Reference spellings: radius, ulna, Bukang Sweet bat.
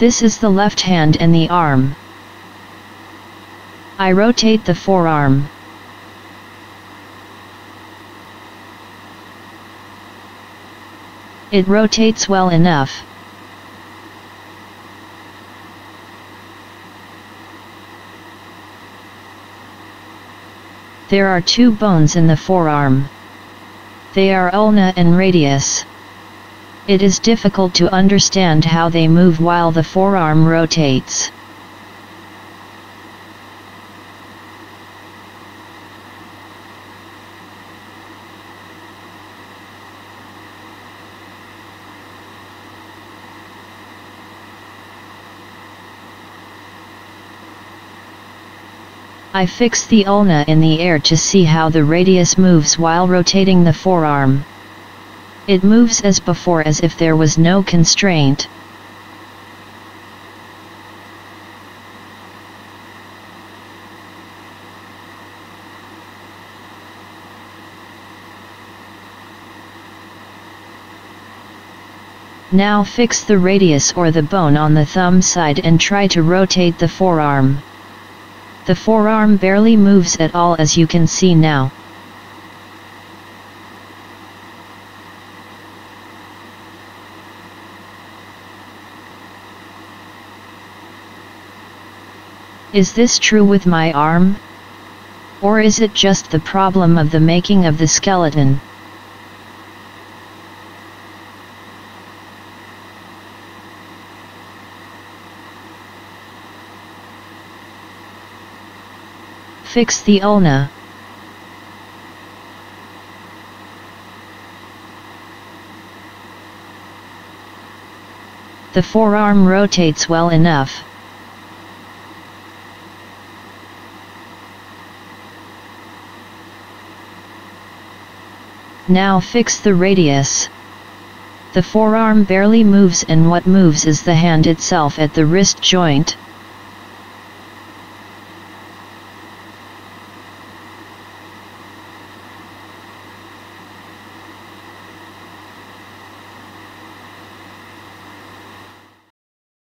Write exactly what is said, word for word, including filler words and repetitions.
This is the left hand and the arm. I rotate the forearm. It rotates well enough. There are two bones in the forearm. They are ulna and radius. It is difficult to understand how they move while the forearm rotates. I fix the ulna in the air to see how the radius moves while rotating the forearm. It moves as before, as if there was no constraint. Now fix the radius or the bone on the thumb side and try to rotate the forearm. The forearm barely moves at all, as you can see now. Is this true with my arm? Or is it just the problem of the making of the skeleton? Fix the ulna. The forearm rotates well enough. Now fix the radius. The forearm barely moves, and what moves is the hand itself at the wrist joint.